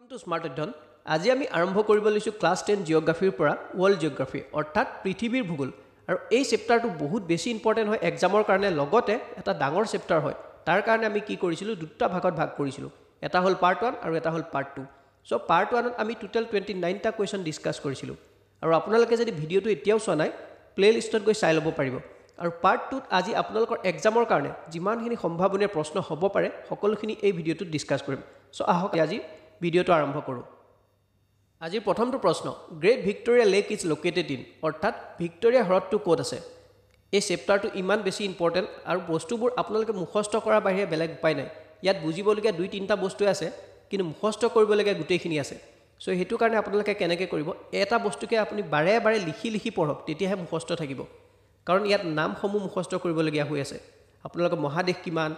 Welcome to Smart Adhon. Today we are going to class 10 geography and world geography or that prithibir bhugol. And this chapter is very important for exam or karne logote eta dangor chapter hoy. Tar karne ami ki korichilu dutta bhagot bhag korichilu. Eta hol part 1 aru eta hol part 2. So part 1 ami total 29 ta question discuss korichilu. Aru apunaloke jodi video tu etiao sona nai playlist goi sai lobo paribo. Aru part 2 aji apunalokor exam or karne jiman hini sombhabone proshno hobo pare hokolokhini ei video tu discuss korim. So ahok aji video to आरंभ करो। आज ये प्रथम तो प्रश्न Great Victoria Lake is located in अर्थात Victoria ह्रदटु ক'ত আছে। এই চেপ্টাৰটো ইমান বেছি ইম্পৰ্টেন্ট আৰু বস্তুবোৰ আপোনালোকে মুখস্থ কৰাৰ বাহিৰে বেলেগ উপায় নাই। ইয়াত বুজিবলগীয়া দুই তিনটা বস্তু আছে কিন্তু মুখস্থ কৰিবলগীয়া গুটেইখিনি আছে। সো হেতু কাৰণে আপোনালোকে কেনেকৈ কৰিব এটা বস্তুকে আপুনি বাৰে বাৰে লিখি লিখি পঢ়ক তেতিয়াহে মুখস্থ থাকিব। কাৰণ ইয়াত নামসমূহ মুখস্থ কৰিবলগীয়া হৈ আছে। আপোনালোকে মহাদেশ কিমান,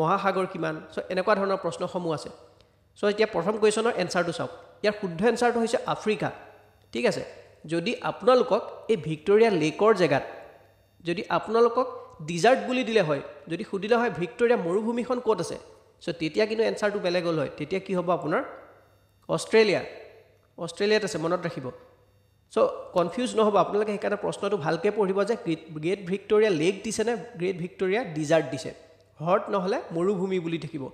মহাসাগৰ কিমান, সো এনেকুৱা ধৰণৰ প্ৰশ্নসমূহ আছে। So এতিয়া প্ৰথম কোৱেচনৰ এনসাৰটো চাওক। ইয়াৰ শুদ্ধ এনসাৰটো হৈছে আফ্ৰিকা। ঠিক আছে? যদি আপোনালোকক এই ভিক্টোৰিয়া লেকৰ জায়গাত যদি আপোনালোকক ডিজাৰ্ট বুলি দিলে হয়, যদি সুধিলা হয় ভিক্টোৰিয়া মৰুভূমিখন ক'ত আছে? সো তেতিয়া কিন্তু এনসাৰটো বেলেগ হ'ল হয়। তেতিয়া কি হ'ব আপোনাৰ অস্ট্ৰেলিয়া। অস্ট্ৰেলিয়াত আছে মনত ৰাখিব। সো কনফিউজ নহব আপোনালোকে এইকাৰণে প্ৰশ্নটো ভালকৈ পঢ়িব যে গ্ৰেট ভিক্টোৰিয়া লেক দিছে নে গ্ৰেট ভিক্টোৰিয়া ডিজাৰ্ট দিছে। হট নহলে মৰুভূমি বুলি থাকিব।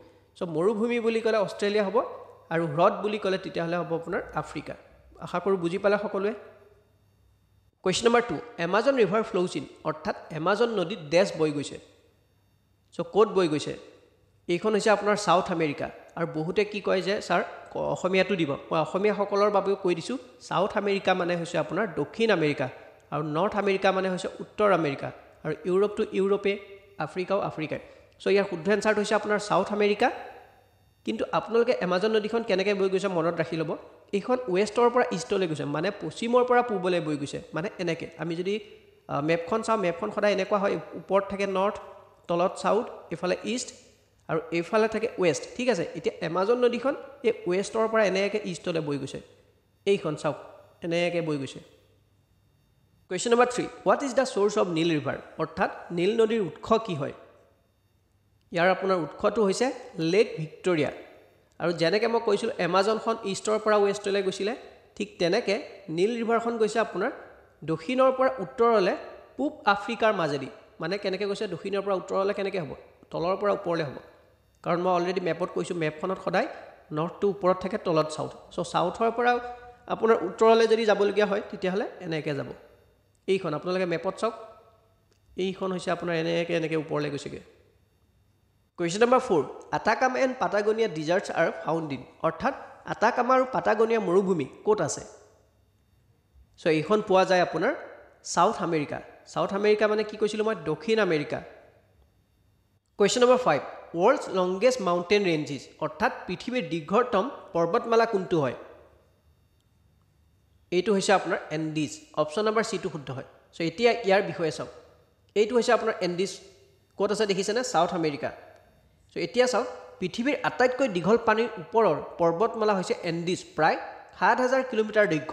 So মৰুভূমি বুলি কলে অস্ট্ৰেলিয়া হ'ব আৰু হ্ৰদ বুলি কলে তেতিয়া হলে হ'ব আপোনাৰ আফ্ৰিকা আশা কৰো বুজি পালা সকলোৱে question number 2 Amazon River flows in অর্থাৎ Amazon নদী দেশ বৈ গৈছে সো কোড বৈ গৈছে এইখন হৈছে আপোনাৰ সাউথ আমেৰিকা আৰু বহুতে কি কয় যে স্যাৰ অসমীয়াটো দিব মই অসমীয়া সকলৰ বাবে কৈ দিছো সাউথ আমেৰিকা মানে হৈছে আপোনাৰ দক্ষিণ আমেৰিকা আৰু নৰ্থ আমেৰিকা মানে হৈছে উত্তৰ আমেৰিকা আৰু ইউৰোপটো ইউৰোপে আফ্ৰিকাও আফ্ৰিকাই So ইয়াৰ শুদ্ধ এনসাৰটো হৈছে আপোনাৰ সাউথ আমেৰিকা কিন্তু আপোনালোকে Amazon নদীখন কেনেকৈ বৈ গৈছে মনত ৰাখি ল'ব এইখন ওয়েস্টৰ পৰা ইষ্টলৈ গৈছে মানে পশ্চিমৰ পৰা পূবলৈ বৈ গৈছে মানে এনেকে আমি যদি ম্যাপখন চাও ম্যাপখন খদাই এনেকুৱা হয় ওপৰত থাকে নৰ্থ তলত সাউথ এফালে ইষ্ট আৰু এফালে থাকে ওয়েস্ট ঠিক আছে এতিয়া Amazon নদীখন এই ওয়েস্টৰ পৰা এনেকৈ ইষ্টলৈ বৈ গৈছে এইখন চাও এনেকৈ বৈ গৈছে question number 3 what is the source of Nile river অৰ্থাৎ নীল নদীৰ উৎস কি হয় ইয়াৰ আপোনাৰ উৎসটো হৈছে লেক ভিক্টোৰিয়া আৰু জেনেকে মই কৈছিল Amazonখন ইষ্টৰ পৰা ওয়েষ্টলৈ গৈছিল ঠিক তেনেকে নীল ৰিভাৰখন গৈছে আপোনাৰ দক্ষিণৰ পৰা উত্তৰলৈ পূব আফ্ৰিকাৰ মাজেদি মানে কেনেকৈ গৈছে দক্ষিণৰ পৰা উত্তৰলৈ কেনেকৈ হ'ব তলৰ পৰা ওপৰলৈ হ'ব কাৰণ মই অলৰেডি ম্যাপত কৈছো ম্যাপখনত সদায় নৰ্থটো ওপৰত থাকে তলত সাউথ সো সাউথৰ পৰা আপোনাৰ উত্তৰলৈ যদি যাবলগীয়া হয় তেতিয়া হলে এনেকৈ যাব এইখন আপোনালোকে ম্যাপত চাওক এইখন হৈছে আপোনাৰ এনেকৈ ওপৰলৈ গৈছেগে Question number 4. Atacama and Patagonia deserts are found in. অর্থাৎ Atacama আৰু Patagonia মৰুভূমি কোত আছে? সো এইখন পোৱা যায় আপোনাৰ সাউথ আমেৰিকা। সাউথ আমেৰিকা মানে কি কৈছিল মই দক্ষিণ America. Question number 5. World's longest mountain ranges অৰ্থাৎ পৃথিৱীৰ দীৰ্ঘতম পৰ্বতমালা কোনটো হয়? এইটো হৈছে আপোনাৰ Andes। অপচন নম্বৰ C টো শুদ্ধ হয়। সো এতিয়া ইয়াৰ বিষয়ে চাওক। এইটো হৈছে আপোনাৰ Andes কোত আছে দেখিছেনে সাউথ আমেৰিকা। So এতিয়া চাও পৃথিৱীৰ আটাইতকৈ দীঘল পানীৰ ওপৰৰ পৰ্বতমালা হৈছে এন্ডিজ প্ৰায় 7000 কিমি দীৰ্ঘ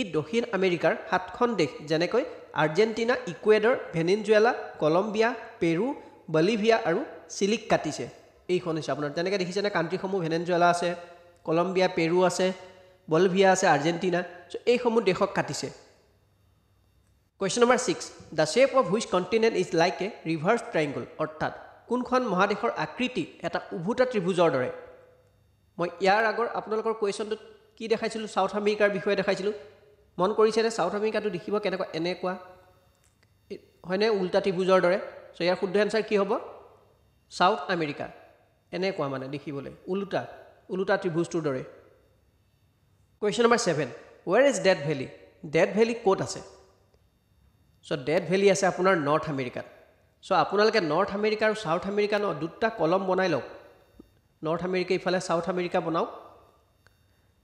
ই দক্ষিণ আমেৰিকাৰ সাতখন দেশ যেনেকৈ Argentina, Ecuador, Venezuela, Colombia, Peru, Bolivia আৰু চিলিক কাটিছে এইখন হিচাপে আপোনাৰ তেনেকৈ দেখিছেনে কান্ট্ৰিসমূহ ভেনিজুয়েলা আছে, কলম্বিয়া, পেৰু আছে, বলিভিয়া আছে, আৰ্জেন্টিনা সো এইসমূহ দেশক কাটিছে Question number 6 The shape of which continent is like a reverse triangle অৰ্থাৎ কোনখন মহাদেশৰ আকৃতি এটা উভুটা ত্ৰিভুজৰ দৰে মই ইয়াৰ আগৰ আপোনালোকৰ কোৱেচনটো কি দেখাইছিলো সাউথ আমেৰিকাৰ বিষয়ে দেখাইছিলো মন কৰিছেনে সাউথ আমেৰিকাটো দেখিব কেনেকৈ এনেকুৱা হয়নে উল্টা ত্ৰিভুজৰ দৰে সো ইয়াৰ শুদ্ধ এনসাৰ কি হ'ব সাউথ আমেৰিকা এনেকুৱা মানে দেখিবলৈ উল্টা উল্টা ত্ৰিভুজটোৰ দৰে question number 7 Where is Death Valley Death Valley ক'ত আছে সো Death Valley আছে আপোনাৰ নৰ্থ আমেৰিকাত So আপোনালোকে নৰ্থ আমেৰিকা আৰু সাউথ আমেৰিকা ন দুটা কলম বনাই লওক নৰ্থ আমেৰিকা ইফালে সাউথ আমেৰিকা বনাওক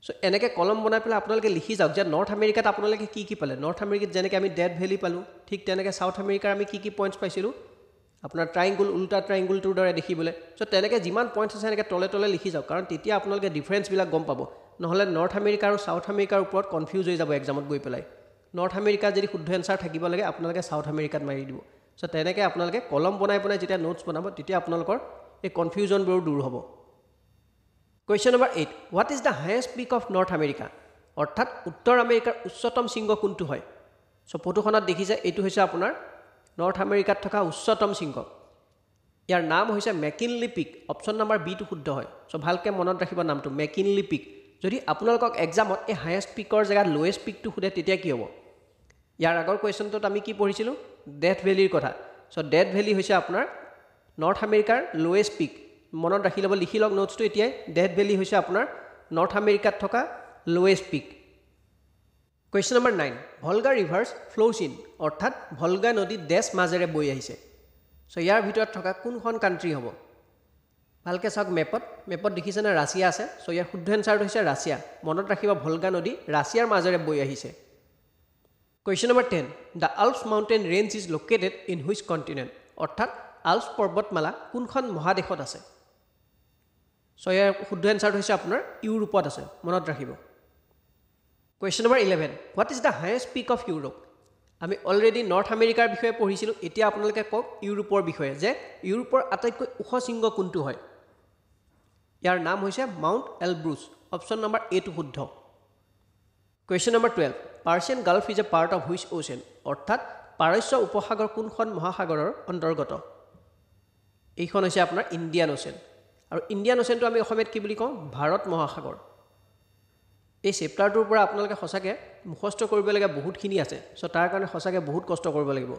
সো এনেকৈ কলম বনাই পেলাই আপোনালোকে লিখি যাওক যে নৰ্থ আমেৰিকাত আপোনালোকে কি কি পালে নৰ্থ আমেৰিকাত যেনেকৈ আমি ডেথ ভ্যালি পালো ঠিক তেনেকৈ সাউথ আমেৰিকাৰ আমি কি কি পইণ্টছ পাইছিলো আপোনাৰ ট্ৰায়াঙ্গল উল্টা ট্ৰায়াঙ্গলটোৰ দৰে দেখিবলৈ সো তেনেকৈ যিমান পইণ্টছ আছে এনেকৈ তলে তলে লিখি যাওক কাৰণ তেতিয়া আপোনালোকে ডিফাৰেন্স বিলাক গম পাব নহলে নৰ্থ আমেৰিকা আৰু সাউথ আমেৰিকাৰ ওপৰত কনফিউজ হৈ যাব এক্সামত গৈ পেলাই নৰ্থ আমেৰিকা যদি শুদ্ধ এনসাৰ থাকিব লাগে আপোনালোকে সাউথ আমেৰিকাত মাৰি দিব So তেনেকৈ আপোনালোকে কলম বনাই বনাই যেতিয়া নোটছ বনাব তেতিয়া আপোনালোকৰ এই কনফিউজন বৰ দূৰ হ'ব Question number 8. What is the highest peak of North America? Or that Uttar America Ussotom Singo Kuntu Hoy. So Potukhonat Dekhise Etu Hoise Apunar North America Thoka Ussotom Singo. Yar Naam Hoise McKinley Peak. Option number B to Huddha Hoy. So Bhalke Monot Rakhiba Naam to McKinley Peak. যদি আপোনালোকক এক্সামত এই highest পিকৰ জায়গা lowest peak to হুদে তেতিয়া কি হ'ব ইয়াৰ আগৰ কোৱেশ্চনটোত আমি কি পঢ়িছিলোঁ ডেথ ভ্যালিৰ কথা সো ডেথ ভ্যালি হৈছে আপোনাৰ নৰ্থ আমেৰিকাৰ লোয়েস্ট পিক মনত ৰাখি লব লিখি লওক নোটছটো এতিয়া ডেথ ভ্যালি হৈছে আপোনাৰ নৰ্থ আমেৰিকাত থকা lowest peak question number 9 Volga rivers flows in অৰ্থাৎ ভলগা নদী দেশ মাজেৰে বৈ আহিছে সো ইয়াৰ ভিতৰত থকা কোনখন কান্ট্ৰি হ'ব ভালকে সক মেপত দেখিছে না ৰাশিয়া আছে সো ইয়াৰ শুদ্ধ answer হৈছে ৰাশিয়া মনত ৰাখিবা ভলগা নদী ৰাশিয়াৰ মাজৰে বৈ আহিছে question number 10 the Alps mountain range is located in which continent অৰ্থাৎ আল্পস পৰ্বতমালা কোনখন মহাদেশত আছে সো ইয়াৰ শুদ্ধ answer হৈছে আপোনাৰ ইউৰোপত আছে মনত ৰাখিব question number 11 what is the highest peak of Europe আমি অলৰেডি নৰ্থ আমেৰিকাৰ বিষয়ে পঢ়িছিলোঁ এতিয়া আপোনালোকে কক ইউৰোপৰ বিষয়ে যে ইউৰোপৰ আটাইতকৈ উখ শৃংগ কোনটো হয় यार नाम होइसे Mount Elbrus option number A टू शुद्ध question number 12 Persian Gulf is a part of which ocean अर्थात पारस्य उपसागर কোনখন মহাসাগৰৰ অন্তৰ্গত এইখন হৈছে আপোনাৰ ইণ্ডিয়ান ওচেন আৰু ইণ্ডিয়ান ওচেনটো আমি অসমত কি বুলি কওঁ ভাৰত মহাসাগৰ এই চেপ্টাৰটোৰ পৰা আপোনালোকে হসাকে মুখস্থ কৰিব লাগে বহুতখিনি আছে সো তাৰ কাৰণে হসাকে বহুত কষ্ট কৰিব লাগিব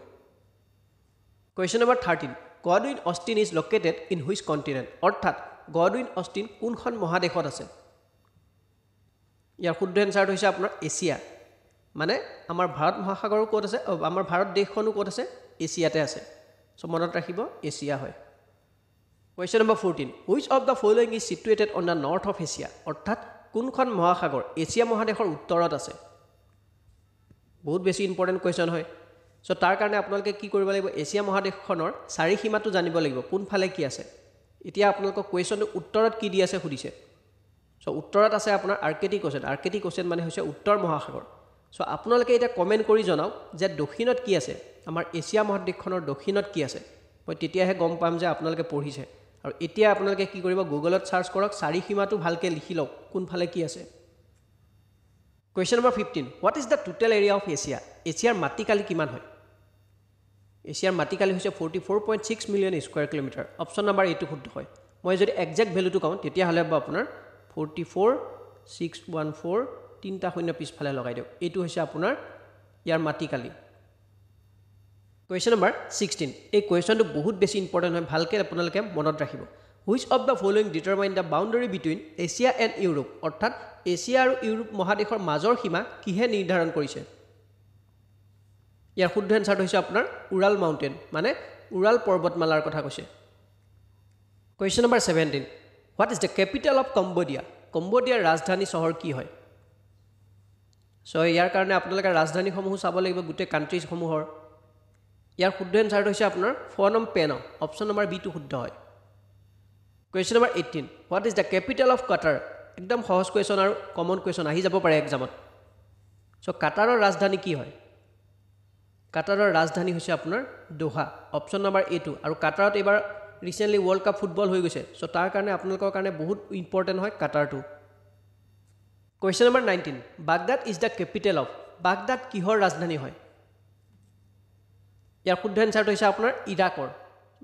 question number 13 Godwin Austen is located in which continent অর্থাৎ গডউইন অষ্টিন কোনখন মহাদেশত আছে ইয়াৰ শুদ্ধ answer হৈছে আপোনাৰ এশিয়া মানে আমাৰ ভাৰত মহাসাগৰৰ কোত আছে আমাৰ ভাৰত দেশখনো কোত আছে এশিয়াতে আছে সো মনত ৰাখিব এশিয়া হয় question number 14 which of the following is situated on the north of Asia অৰ্থাৎ কোনখন মহাসাগৰ এশিয়া মহাদেশৰ উত্তৰত আছে বহুত বেছি ইম্পৰ্টেন্ট কোৱেশ্চন হয় সো তাৰ কাৰণে আপোনালোকে কি কৰিব লাগিব এশিয়া মহাদেশখনৰ চাৰি সীমাটো জানিব লাগিব কোন ফালে কি আছে এতিয়া আপোনালোকক কোৱেশ্চনটো উত্তৰত কি দি আছে সুধিছে সো উত্তৰত আছে আপোনাৰ আৰ্কটিক ওচেন মানে হৈছে উত্তৰ মহাসাগৰ সো আপোনালোকে এটা কমেন্ট কৰি জনাও যে দক্ষিণত কি আছে আমাৰ এশিয়া মহাদেশখনৰ দক্ষিণত কি আছে মই তেতিয়াহে গম পাম যে আপোনালোকে পঢ়িছে আৰু এতিয়া আপোনালোকে কি কৰিব গুগলত সাৰ্চ কৰক চাৰি সীমাটো ভালকে লিখি লওক কোন ফালে কি আছে question number 15 what is the total area of Asia এশিয়াৰ মাটিকালি কিমান হয় এশিয়াৰ মাটিকালি হৈছে 44.6 million square kilometre option number এটো শুদ্ধ হয় মই যদি এক্সাক্ট ভ্যালুটো কওঁ তেতিয়া হলে হ'ব আপোনাৰ 44614 তিনটা শূন্য পিছফালে লগাই দিও এটো হৈছে আপোনাৰ ইয়াৰ মাটিকালি কোৱেশ্চন নম্বৰ 16 এই কোৱেশ্চনটো বহুত বেছি ইম্পৰ্টেন্ট হয় ভালকে আপোনালোকে মনত ৰাখিব which of the following determine the boundary between Asia and Europe অৰ্থাৎ এশিয়া আৰু ইউৰোপ মহাদেশৰ মাজৰ সীমা কিহে নিৰ্ধাৰণ কৰিছে ইয়াৰ শুদ্ধ answer হৈছে আপোনাৰ উৰাল মাউন্টেন মানে উৰাল পৰ্বতমালাৰ কথা কৈছে question number 17 what is the capital of Cambodia কম্বোডিয়াৰ ৰাজধানী চহৰ কি হয় সো ইয়াৰ কাৰণে আপোনালোকে ৰাজধানী সমূহ চাব লাগিব গুটে কান্ট্ৰিজ সমূহৰ ইয়াৰ শুদ্ধ answer হৈছে আপোনাৰ Phnom Penh option number B টু শুদ্ধ হয় question number 18 what is the capital of Qatar একদম সহজ কোৱেশ্চন আৰু কমন কোৱেশ্চন আহি যাব পাৰে এক্সামত সো কাটাৰৰ ৰাজধানী কি হয় কাটাৰৰ ৰাজধানী হৈছে আপোনাৰ দোহা অপচন নম্বৰ এটো আৰু কাটাৰত এবাৰ ৰিসেন্টলি ওয়াৰ্ল্ড কাপ ফুটবল হৈ গৈছে সো তাৰ কাৰণে আপোনালোকৰ কাৰণে বহুত ইম্পৰ্টেন্ট হয় কাটাৰটো question number 19 Baghdad is the capital of Baghdad কিহৰ ৰাজধানী হয় ইয়াৰ শুদ্ধ answer হৈছে আপোনাৰ ইৰাকৰ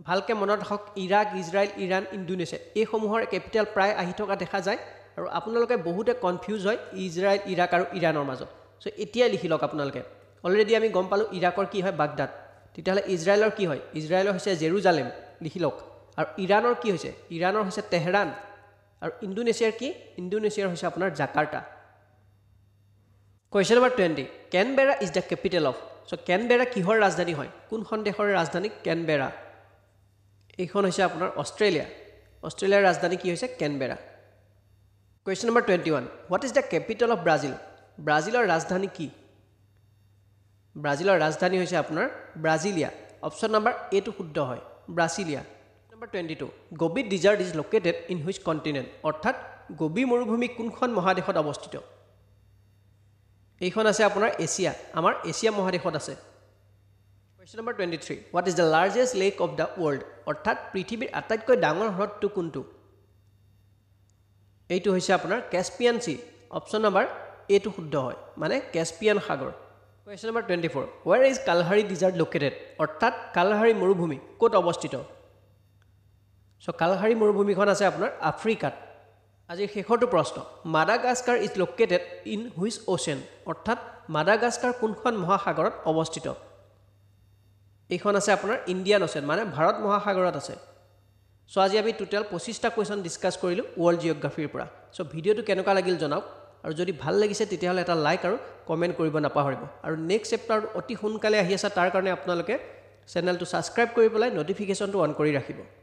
ভালকে মনত ৰাখক ইৰাক ইজৰাইল ইৰান ইন্দোনেছিয়া এই সমূহৰ ক্যাপিটেল প্ৰায় আহি থকা দেখা যায় আৰু আপোনালোকে বহুতে কনফিউজ হয় ইজৰাইল ইৰাক আৰু ইৰানৰ মাজত সো এতিয়া লিখি লওক আপোনালোকে অলৰেডি আমি গম পালো ইৰাকৰ কি হয় বাগদাদ তেতিয়ালে ইজৰাইলৰ কি হয় ইজৰাইলৰ হৈছে জেৰুজালেম লিখি লওক আৰু ইৰানৰ কি হৈছে ইৰানৰ হৈছে তেহৰান আৰু ইন্দোনেছিয়াৰ কি ইন্দোনেছিয়াৰ হৈছে আপোনাৰ Jakarta question number 20 Canberra is the capital of so Canberra কিহৰ ৰাজধানী হয় কোনখন দেশৰ ৰাজধানী কেনবেৰা এইখন হৈছে আপোনাৰ অষ্ট্ৰেলিয়া অষ্ট্ৰেলিয়াৰ ৰাজধানী কি হৈছে Canberra question number 21 what is the capital of Brazil ব্ৰাজিলৰ ৰাজধানী কি ব্ৰাজিলৰ ৰাজধানী হৈছে আপোনাৰ ব্ৰাজিলিয়া অপচন নম্বৰ এ টু শুদ্ধ হয় Brasilia number 22 Gobi desert is located in which continent অৰ্থাৎ গোবি মৰুভূমি কোনখন মহাদেশত অৱস্থিত এইখন আছে আপোনাৰ এশিয়া আমাৰ এশিয়া মহাদেশত আছে question number 23 what is the largest lake of the world অৰ্থাৎ পৃথিৱীৰ আটাইতকৈ ডাঙৰ হ্ৰদটো কোনটো এইটো হৈছে আপোনাৰ Caspian Sea option number A টো শুদ্ধ হয় মানে Caspian Sagar Question number 24 Where is Kalahari Desert located অৰ্থাৎ Kalahari মৰুভূমি কোত অবস্থিত সো Kalahari মৰুভূমিখন আছে আপোনাৰ আফ্ৰিকাত আজি শেষৰটো প্ৰশ্ন Madagascar is located in which ocean অৰ্থাৎ Madagascar কোনখন মহাসাগৰত অবস্থিত এইখন আছে আপোনাৰ ইন্ডিয়ান ওচেন মানে ভাৰত মহাসাগৰত আছে সো আজি আমি টোটাল 25 টা কোৱেশ্চন ডিসকাস কৰিলো ওয়াৰ্ল্ড জিওগ্ৰাফিৰ পৰা সো ভিডিওটো কেনেকুৱা লাগিল জনাওক আৰু যদি ভাল লাগিছে তেতিয়াহলে এটা লাইক আৰু কমেন্ট কৰিব নাপাহৰিব আৰু নেক্সট চেপ্টাৰ অতি সোনকালে আহি আছে তাৰ কাৰণে আপোনালোকে চেনেলটো সাবস্ক্ৰাইব কৰি পেলাই নটিফিকেশনটো অন কৰি ৰাখিব